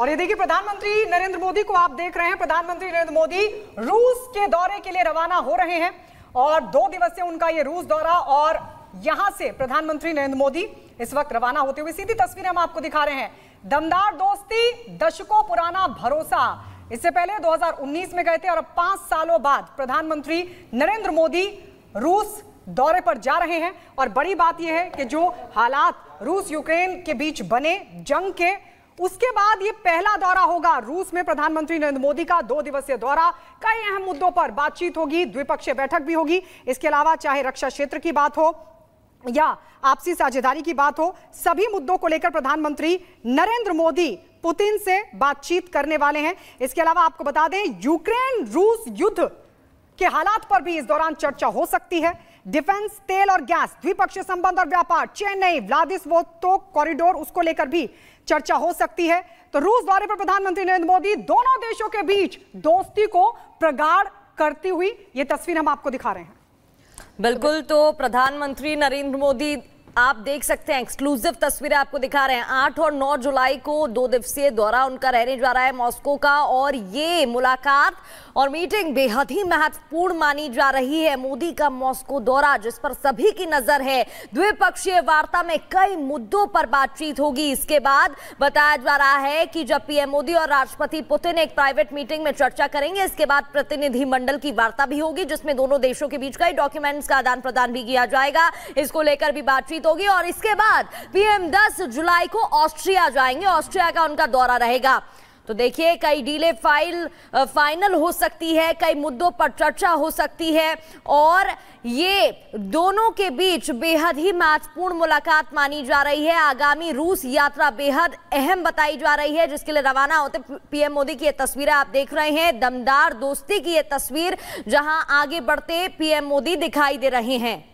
और ये देखिए प्रधानमंत्री नरेंद्र मोदी को आप देख रहे हैं। प्रधानमंत्री नरेंद्र मोदी रूस के दौरे के लिए रवाना हो रहे हैं और 2 दिवसीय उनका ये रूस दौरा, और यहां से प्रधानमंत्री नरेंद्र मोदी इस वक्त रवाना होते हुए सीधी तस्वीरें हम आपको दिखा रहे हैं। दमदार दोस्ती, दशकों पुराना भरोसा, इससे पहले 2019 में गए थे और अब 5 सालों बाद प्रधानमंत्री नरेंद्र मोदी रूस दौरे पर जा रहे हैं। और बड़ी बात यह है कि जो हालात रूस यूक्रेन के बीच बने जंग के, उसके बाद ये पहला दौरा होगा रूस में प्रधानमंत्री नरेंद्र मोदी का 2 दिवसीय दौरा। कई अहम मुद्दों पर बातचीत होगी, द्विपक्षीय बैठक भी होगी। इसके अलावा चाहे रक्षा क्षेत्र की बात हो या आपसी साझेदारी की बात हो, सभी मुद्दों को लेकर प्रधानमंत्री नरेंद्र मोदी पुतिन से बातचीत करने वाले हैं। इसके अलावा आपको बता दें, यूक्रेन रूस युद्ध के हालात पर भी इस दौरान चर्चा हो सकती है। डिफेंस, तेल और गैस, द्विपक्षीय संबंध और व्यापार, चेन्नई व्लादिवोस्तोक कॉरिडोर, उसको लेकर भी चर्चा हो सकती है। तो रूस दौरे पर प्रधानमंत्री नरेंद्र मोदी दोनों देशों के बीच दोस्ती को प्रगाढ़ करती हुई ये तस्वीर हम आपको दिखा रहे हैं। बिल्कुल, तो प्रधानमंत्री नरेंद्र मोदी आप देख सकते हैं, एक्सक्लूसिव तस्वीरें आपको दिखा रहे हैं। 8 और 9 जुलाई को 2 दिवसीय दौरा उनका रहने जा रहा है मॉस्को का, और ये मुलाकात और मीटिंग बेहद ही महत्वपूर्ण मानी जा रही है। मोदी का मॉस्को दौरा जिस पर सभी की नजर है, द्विपक्षीय वार्ता में कई मुद्दों पर बातचीत होगी। इसके बाद बताया जा रहा है कि जब पीएम मोदी और राष्ट्रपति पुतिन एक प्राइवेट मीटिंग में चर्चा करेंगे, इसके बाद प्रतिनिधिमंडल की वार्ता भी होगी जिसमें दोनों देशों के बीच कई डॉक्यूमेंट्स का आदान प्रदान भी किया जाएगा, इसको लेकर भी बातचीत होगी। और इसके बाद पीएम 10 जुलाई को ऑस्ट्रिया जाएंगे, ऑस्ट्रिया का उनका दौरा रहेगा। तो देखिए, कई डीले फाइनल हो सकती है, कई मुद्दों पर चर्चा हो सकती है और ये दोनों के बीच बेहद ही महत्वपूर्ण मुलाकात मानी जा रही है। आगामी रूस यात्रा बेहद अहम बताई जा रही है, जिसके लिए रवाना होते पीएम मोदी की ये तस्वीरें आप देख रहे हैं। दमदार दोस्ती की ये तस्वीर, जहां आगे बढ़ते पीएम मोदी दिखाई दे रहे हैं।